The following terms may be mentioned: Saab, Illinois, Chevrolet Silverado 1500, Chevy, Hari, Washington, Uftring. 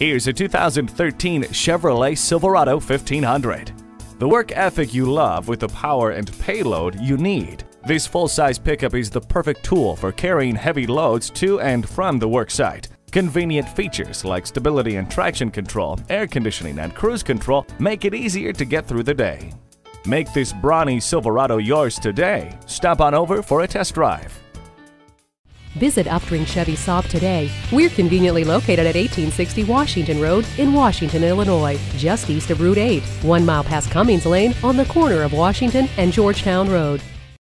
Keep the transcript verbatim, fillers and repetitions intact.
Here's a two thousand thirteen Chevrolet Silverado fifteen hundred. The work ethic you love with the power and payload you need. This full-size pickup is the perfect tool for carrying heavy loads to and from the work site. Convenient features like stability and traction control, air conditioning and cruise control make it easier to get through the day. Make this brawny Silverado yours today. Stop on over for a test drive. Visit Uftring Chevy Saab today. We're conveniently located at eighteen sixty Washington Road in Washington, Illinois, just east of Route eight, one mile past Cummings Lane on the corner of Washington and Georgetown Road.